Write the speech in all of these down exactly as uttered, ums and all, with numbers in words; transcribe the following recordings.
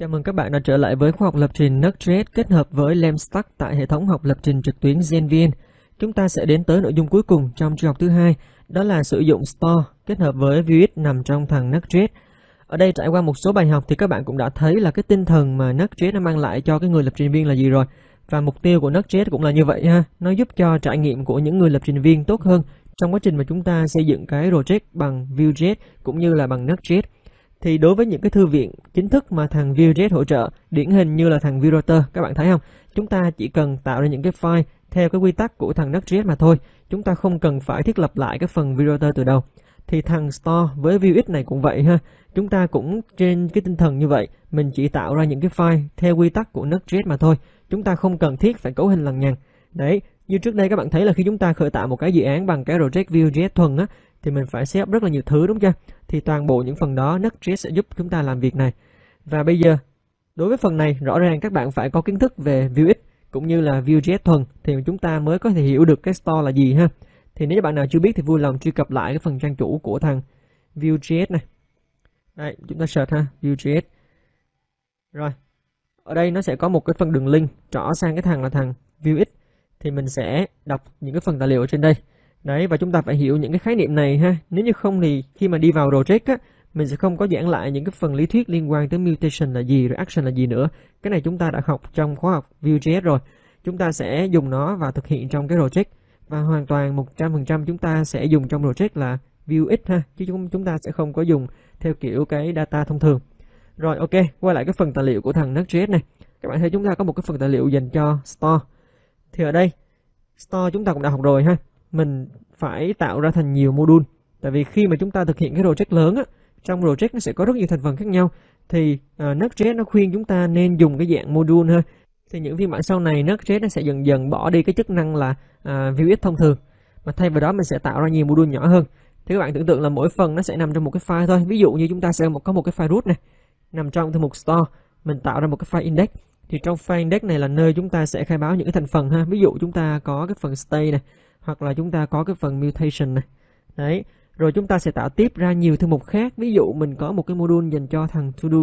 Chào mừng các bạn đã trở lại với khóa học lập trình NuxtJS kết hợp với LemStack tại hệ thống học lập trình trực tuyến ZenVn. Chúng ta sẽ đến tới nội dung cuối cùng trong chương học thứ hai, đó là sử dụng Store kết hợp với Vue nằm trong thằng NuxtJS. Ở đây trải qua một số bài học thì các bạn cũng đã thấy là cái tinh thần mà NuxtJS nó mang lại cho cái người lập trình viên là gì rồi. Và mục tiêu của NuxtJS cũng là như vậy ha, nó giúp cho trải nghiệm của những người lập trình viên tốt hơn trong quá trình mà chúng ta xây dựng cái project bằng Vue.js cũng như là bằng NuxtJS. Thì đối với những cái thư viện chính thức mà thằng Vue.js hỗ trợ, điển hình như là thằng VueRouter, các bạn thấy không? Chúng ta chỉ cần tạo ra những cái file theo cái quy tắc của thằng NuxtJS mà thôi. Chúng ta không cần phải thiết lập lại cái phần VueRouter từ đầu. Thì thằng Store với Vuex này cũng vậy ha. Chúng ta cũng trên cái tinh thần như vậy, mình chỉ tạo ra những cái file theo quy tắc của NuxtJS mà thôi. Chúng ta không cần thiết phải cấu hình lằng nhằng. Đấy, như trước đây các bạn thấy là khi chúng ta khởi tạo một cái dự án bằng cái project Vue.js thuần á, thì mình phải setup rất là nhiều thứ, đúng chưa? Thì toàn bộ những phần đó NuxtJS sẽ giúp chúng ta làm việc này. Và bây giờ đối với phần này rõ ràng các bạn phải có kiến thức về Vuex cũng như là Vue.js thuần thì chúng ta mới có thể hiểu được cái store là gì ha. Thì nếu bạn nào chưa biết thì vui lòng truy cập lại cái phần trang chủ của thằng Vue.js này. Đây, chúng ta search ha, Vue.js. Rồi. Ở đây nó sẽ có một cái phần đường link trỏ sang cái thằng là thằng Vuex, thì mình sẽ đọc những cái phần tài liệu ở trên đây. Đấy, và chúng ta phải hiểu những cái khái niệm này ha. Nếu như không thì khi mà đi vào project á, mình sẽ không có giảng lại những cái phần lý thuyết liên quan tới mutation là gì, rồi action là gì nữa. Cái này chúng ta đã học trong khóa học Vue.js rồi. Chúng ta sẽ dùng nó và thực hiện trong cái project. Và hoàn toàn một trăm phần trăm chúng ta sẽ dùng trong project là Vuex ha. Chứ chúng ta sẽ không có dùng theo kiểu cái data thông thường. Rồi, ok, quay lại cái phần tài liệu của thằng NuxtJS này. Các bạn thấy chúng ta có một cái phần tài liệu dành cho Store. Thì ở đây, Store chúng ta cũng đã học rồi ha. Mình phải tạo ra thành nhiều module. Tại vì khi mà chúng ta thực hiện cái project lớn á, trong project nó sẽ có rất nhiều thành phần khác nhau. Thì uh, NuxtJS nó khuyên chúng ta nên dùng cái dạng module ha. Thì những phiên bản sau này NuxtJS nó sẽ dần dần bỏ đi cái chức năng là uh, Vuex thông thường, mà thay vào đó mình sẽ tạo ra nhiều module nhỏ hơn. Thì các bạn tưởng tượng là mỗi phần nó sẽ nằm trong một cái file thôi. Ví dụ như chúng ta sẽ có một cái file root này, nằm trong thư mục store, mình tạo ra một cái file index. Thì trong file index này là nơi chúng ta sẽ khai báo những cái thành phần ha. Ví dụ chúng ta có cái phần state này, hoặc là chúng ta có cái phần mutation này. Đấy, rồi chúng ta sẽ tạo tiếp ra nhiều thư mục khác. Ví dụ mình có một cái module dành cho thằng to do,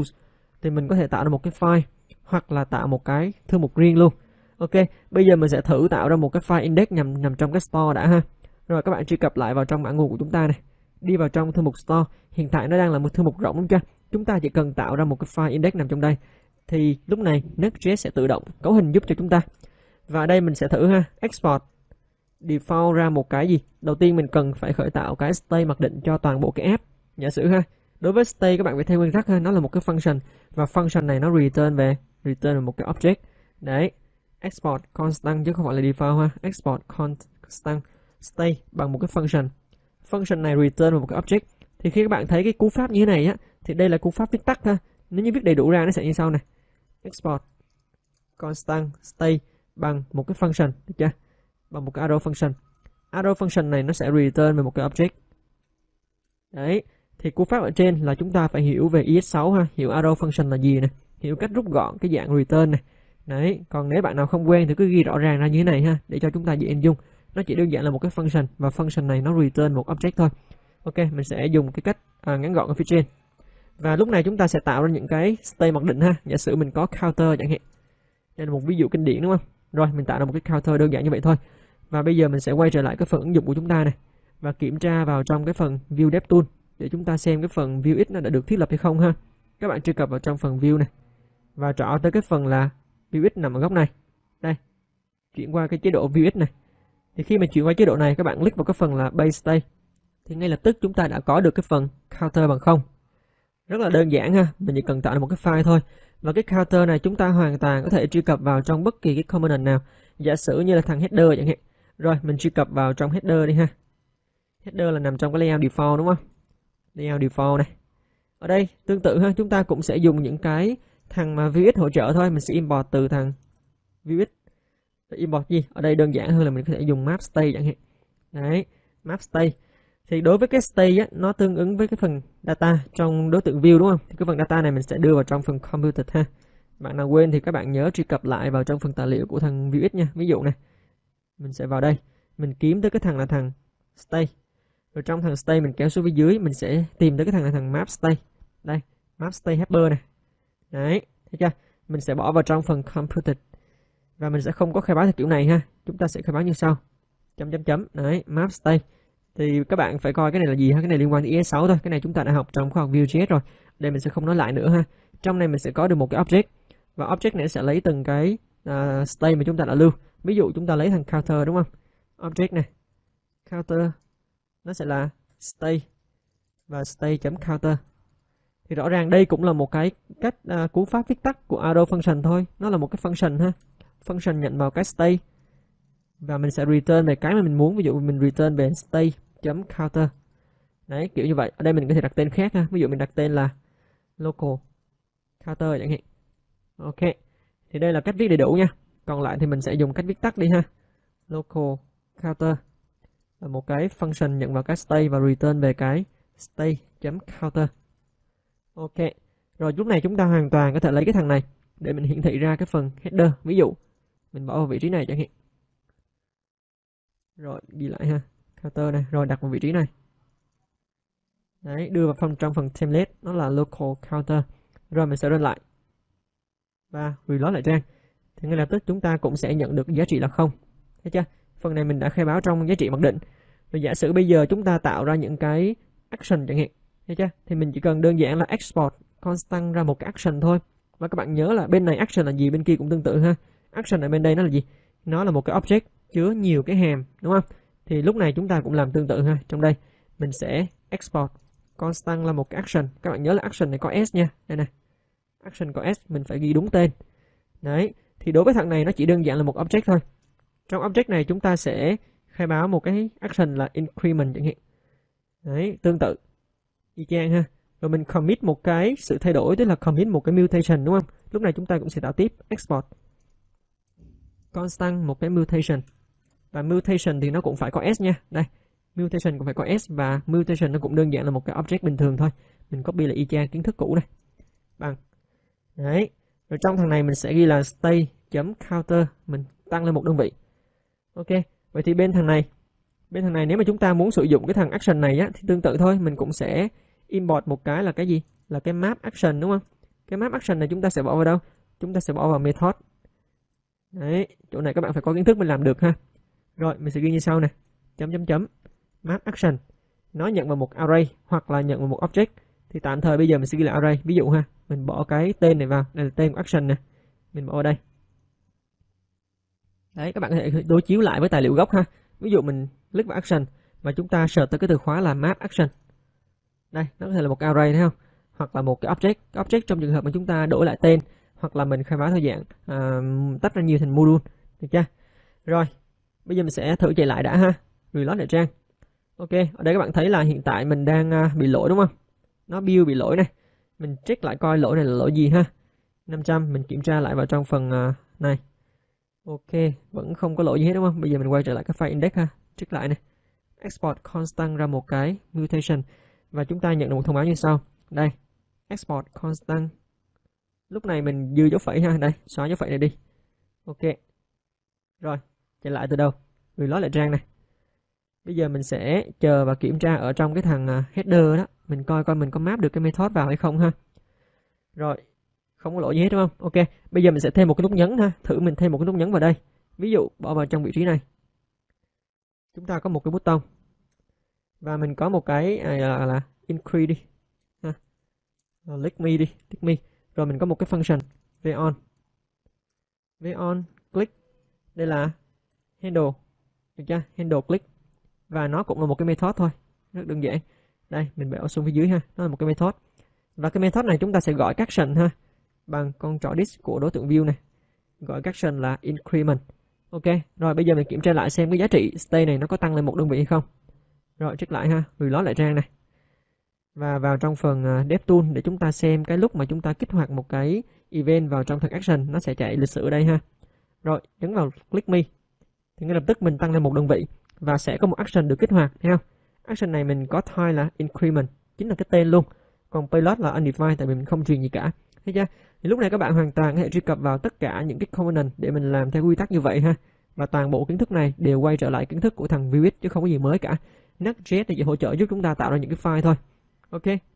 thì mình có thể tạo ra một cái file hoặc là tạo một cái thư mục riêng luôn. Ok, bây giờ mình sẽ thử tạo ra một cái file index nằm nằm trong cái store đã ha. Rồi các bạn truy cập lại vào trong mã nguồn của chúng ta này, đi vào trong thư mục store. Hiện tại nó đang là một thư mục rộng, đúng chưa? Chúng ta chỉ cần tạo ra một cái file index nằm trong đây thì lúc này NuxtJS sẽ tự động cấu hình giúp cho chúng ta. Và đây mình sẽ thử ha, export default ra một cái gì. Đầu tiên mình cần phải khởi tạo cái state mặc định cho toàn bộ cái app. Giả sử ha, đối với state các bạn phải theo nguyên tắc ha, nó là một cái function và function này nó return về return về một cái object. Đấy, export constant chứ không phải là default ha, export constant state bằng một cái function. Function này return về một cái object. Thì khi các bạn thấy cái cú pháp như thế này á, thì đây là cú pháp viết tắt ha. Nếu như viết đầy đủ ra nó sẽ như sau này, export constant state bằng một cái function, được chưa? Bằng một cái arrow function. Arrow function này nó sẽ return về một cái object. Đấy, thì cú pháp ở trên là chúng ta phải hiểu về i ét sáu ha, hiểu arrow function là gì nè, hiểu cách rút gọn cái dạng return này. Đấy, còn nếu bạn nào không quen thì cứ ghi rõ ràng ra như thế này ha, để cho chúng ta dễ hình dung. Nó chỉ đơn giản là một cái function và function này nó return một object thôi. Ok, mình sẽ dùng cái cách à, ngắn gọn ở phía trên. Và lúc này chúng ta sẽ tạo ra những cái state mặc định ha. Giả sử mình có counter chẳng hạn. Đây là một ví dụ kinh điển, đúng không? Rồi, mình tạo ra một cái counter đơn giản như vậy thôi. Và bây giờ mình sẽ quay trở lại cái phần ứng dụng của chúng ta này và kiểm tra vào trong cái phần View Dev Tool để chúng ta xem cái phần View X nó đã được thiết lập hay không ha. Các bạn truy cập vào trong phần View này và trỏ tới cái phần là View X nằm ở góc này. Đây, chuyển qua cái chế độ View X này. Thì khi mà chuyển qua chế độ này, các bạn click vào cái phần là Base State. Thì ngay lập tức chúng ta đã có được cái phần counter bằng không. Rất là đơn giản ha, mình chỉ cần tạo ra một cái file thôi. Và cái counter này chúng ta hoàn toàn có thể truy cập vào trong bất kỳ cái component nào. Giả sử như là thằng header chẳng hạn. Rồi, mình truy cập vào trong header đi ha. Header là nằm trong cái layout default, đúng không? Layout default này. Ở đây tương tự ha, chúng ta cũng sẽ dùng những cái thằng mà Vuex hỗ trợ thôi. Mình sẽ import từ thằng Vuex. Import gì? Ở đây đơn giản hơn là mình có thể dùng map state chẳng hạn. Đấy, map state. Thì đối với cái state á, nó tương ứng với cái phần data trong đối tượng view, đúng không? Thì cái phần data này mình sẽ đưa vào trong phần computed ha. Bạn nào quên thì các bạn nhớ truy cập lại vào trong phần tài liệu của thằng Vuex nha. Ví dụ này, mình sẽ vào đây, mình kiếm tới cái thằng là thằng state. Rồi trong thằng state mình kéo xuống phía dưới, mình sẽ tìm tới cái thằng là thằng map state. Đây, map state helper này. Đấy, Được chưa? Mình sẽ bỏ vào trong phần computed và mình sẽ không có khai báo theo kiểu này ha. Chúng ta sẽ khai báo như sau. Chấm chấm chấm. Đấy, map state. Thì các bạn phải coi cái này là gì ha, cái này liên quan đến i ét sáu thôi. Cái này chúng ta đã học trong khóa học Vue.js rồi. Đây mình sẽ không nói lại nữa ha. Trong này mình sẽ có được một cái object và object này sẽ lấy từng cái uh, state mà chúng ta đã lưu. Ví dụ chúng ta lấy thằng counter đúng không? Object này. Counter nó sẽ là state và state.counter. Thì rõ ràng đây cũng là một cái cách uh, cú pháp viết tắt của arrow function thôi, nó là một cái function ha. Function nhận vào cái state và mình sẽ return về cái mà mình muốn, ví dụ mình return về state.counter. Đấy, kiểu như vậy. Ở đây mình có thể đặt tên khác ha. Ví dụ mình đặt tên là local counter chẳng hạn. Ok. Thì đây là cách viết đầy đủ nha. Còn lại thì mình sẽ dùng cách viết tắt đi ha. Local counter là một cái function nhận vào cái state và return về cái state.counter. Ok. Rồi lúc này chúng ta hoàn toàn có thể lấy cái thằng này để mình hiển thị ra cái phần header. Ví dụ mình bỏ vào vị trí này chẳng hạn. Rồi ghi lại ha. Counter này. Rồi đặt vào vị trí này. Đấy, đưa vào phần trong phần template, nó là local counter. Rồi mình sẽ run lại và reload lại trang. Thì ngay lập tức chúng ta cũng sẽ nhận được giá trị là không. Thấy chưa? Phần này mình đã khai báo trong giá trị mặc định. Rồi giả sử bây giờ chúng ta tạo ra những cái action chẳng hạn. Thấy chưa? Thì mình chỉ cần đơn giản là export constant ra một cái action thôi. Và các bạn nhớ là bên này action là gì, bên kia cũng tương tự ha. Action ở bên đây nó là gì? Nó là một cái object chứa nhiều cái hàm, đúng không? Thì lúc này chúng ta cũng làm tương tự ha. Trong đây mình sẽ export constant là một cái action. Các bạn nhớ là action này có s nha. Đây này. Action có s, mình phải ghi đúng tên. Đấy, thì đối với thằng này nó chỉ đơn giản là một object thôi. Trong object này chúng ta sẽ khai báo một cái action là increment chẳng hạn. Đấy, tương tự y chang ha. Rồi mình commit một cái sự thay đổi, tức là commit một cái mutation, đúng không? Lúc này chúng ta cũng sẽ tạo tiếp export constant một cái mutation. Và mutation thì nó cũng phải có s nha. Đây, mutation cũng phải có s và mutation nó cũng đơn giản là một cái object bình thường thôi. Mình copy lại y chang kiến thức cũ này. Bằng. Đấy. Rồi trong thằng này mình sẽ ghi là state.counter, mình tăng lên một đơn vị. Ok. Vậy thì bên thằng này, bên thằng này nếu mà chúng ta muốn sử dụng cái thằng action này á, thì tương tự thôi, mình cũng sẽ import một cái là cái gì? Là cái map action, đúng không? Cái map action này chúng ta sẽ bỏ vào đâu? Chúng ta sẽ bỏ vào method. Đấy, chỗ này các bạn phải có kiến thức mình làm được ha. Rồi, mình sẽ ghi như sau nè. Chấm chấm chấm map action. Nó nhận vào một array hoặc là nhận vào một object. Thì tạm thời bây giờ mình sẽ ghi là array. Ví dụ ha, mình bỏ cái tên này vào. Đây là tên của action nè. Mình bỏ vào đây. Đấy, các bạn có thể đối chiếu lại với tài liệu gốc ha. Ví dụ mình click vào action và chúng ta search tới cái từ khóa là map action. Đây, nó có thể là một array thấy không? Hoặc là một cái object. Cái object trong trường hợp mà chúng ta đổi lại tên. Hoặc là mình khai báo theo dạng à, tách ra nhiều thành module. Được chưa? Rồi, bây giờ mình sẽ thử chạy lại đã ha. Reload lại trang. Ok, ở đây các bạn thấy là hiện tại mình đang à, bị lỗi đúng không? Nó build bị lỗi này. Mình check lại coi lỗi này là lỗi gì ha. năm trăm, mình kiểm tra lại vào trong phần uh, này. Ok, vẫn không có lỗi gì hết đúng không? Bây giờ mình quay trở lại cái file index ha. Check lại này. Export constant ra một cái mutation. Và chúng ta nhận được một thông báo như sau. Đây, export constant. Lúc này mình dư dấu phẩy ha. Đây, xóa dấu phẩy này đi. Ok. Rồi, chạy lại từ đầu. Reload lại trang này. Bây giờ mình sẽ chờ và kiểm tra ở trong cái thằng header đó. Mình coi coi mình có map được cái method vào hay không ha. Rồi, không có lỗi gì hết đúng không? Ok, bây giờ mình sẽ thêm một cái nút nhấn ha. Thử mình thêm một cái nút nhấn vào đây. Ví dụ, bỏ vào trong vị trí này. Chúng ta có một cái button. Và mình có một cái à, là, là increase đi. Ha. Click me đi, click me. Rồi mình có một cái function, v on. v on, click. Đây là handle. Được chưa? Handle click. Và nó cũng là một cái method thôi. Rất đơn giản. Đây, mình bỏ xuống phía dưới ha. Nó là một cái method. Và cái method này chúng ta sẽ gọi các action ha. Bằng con trỏ disk của đối tượng view này. Gọi các action là increment. Ok. Rồi bây giờ mình kiểm tra lại xem cái giá trị state này nó có tăng lên một đơn vị hay không. Rồi check lại ha. Reload lại trang này. Và vào trong phần dev tool để chúng ta xem cái lúc mà chúng ta kích hoạt một cái event vào trong thằng action. Nó sẽ chạy lịch sử ở đây ha. Rồi nhấn vào click me. Thì ngay lập tức mình tăng lên một đơn vị. Và sẽ có một action được kích hoạt, thấy không? Action này mình có type là increment, chính là cái tên luôn. Còn payload là undefined tại vì mình không truyền gì cả. Thấy chưa? Thì lúc này các bạn hoàn toàn có thể truy cập vào tất cả những cái component để mình làm theo quy tắc như vậy ha. Và toàn bộ kiến thức này đều quay trở lại kiến thức của thằng Vue chứ không có gì mới cả. NestJS thì chỉ hỗ trợ giúp chúng ta tạo ra những cái file thôi. Ok.